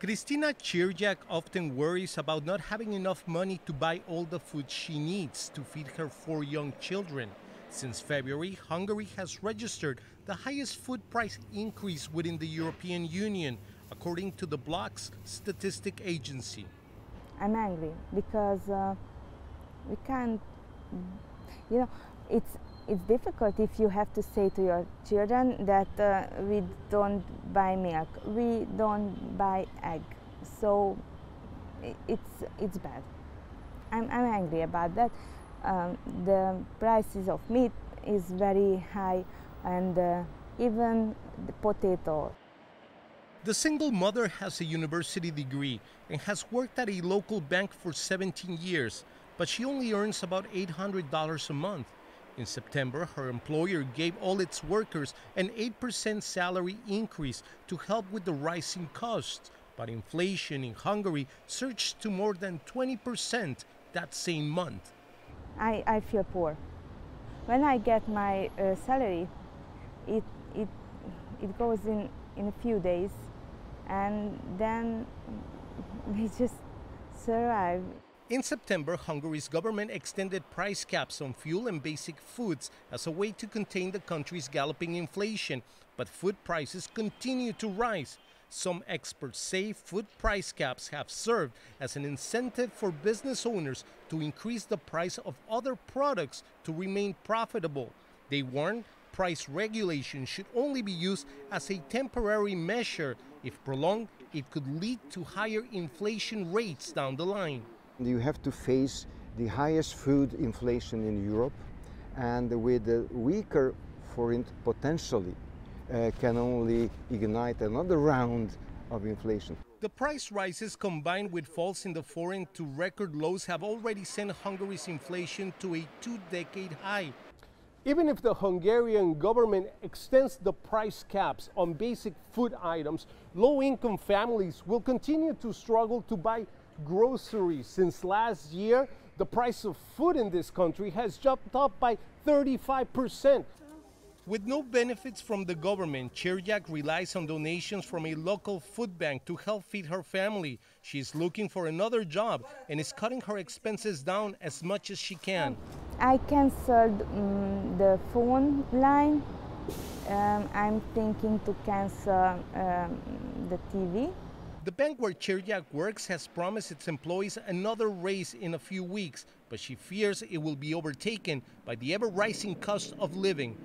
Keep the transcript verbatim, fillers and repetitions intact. Krisztina Cirjak often worries about not having enough money to buy all the food she needs to feed her four young children. Since February, Hungary has registered the highest food price increase within the European Union, according to the bloc's statistic agency. I'm angry because uh, we can't, you know, it's, it's difficult if you have to say to your children that uh, we don't buy milk, we don't buy egg. So it's, it's bad. I'm, I'm angry about that. Um, the prices of meat is very high, and uh, even the potato. The single mother has a university degree and has worked at a local bank for seventeen years, but she only earns about eight hundred dollars a month. In September, her employer gave all its workers an eight percent salary increase to help with the rising costs, but inflation in Hungary surged to more than twenty percent that same month. I, I feel poor. When I get my uh, salary, it, it, it goes in, in a few days, and then we just survive. In September, Hungary's government extended price caps on fuel and basic foods as a way to contain the country's galloping inflation, but food prices continue to rise. Some experts say food price caps have served as an incentive for business owners to increase the price of other products to remain profitable. They warn price regulation should only be used as a temporary measure. If prolonged, it could lead to higher inflation rates down the line. You have to face the highest food inflation in Europe, and with a weaker forint potentially. Uh, can only ignite another round of inflation. The price rises combined with falls in the foreign to record lows have already sent Hungary's inflation to a two-decade high. Even if the Hungarian government extends the price caps on basic food items, low-income families will continue to struggle to buy groceries. Since last year, the price of food in this country has jumped up by thirty-five percent. With no benefits from the government, Cirjak relies on donations from a local food bank to help feed her family. She's looking for another job and is cutting her expenses down as much as she can. I canceled um, the phone line. Um, I'm thinking to cancel um, the T V. The bank where Cirjak works has promised its employees another raise in a few weeks, but she fears it will be overtaken by the ever-rising cost of living.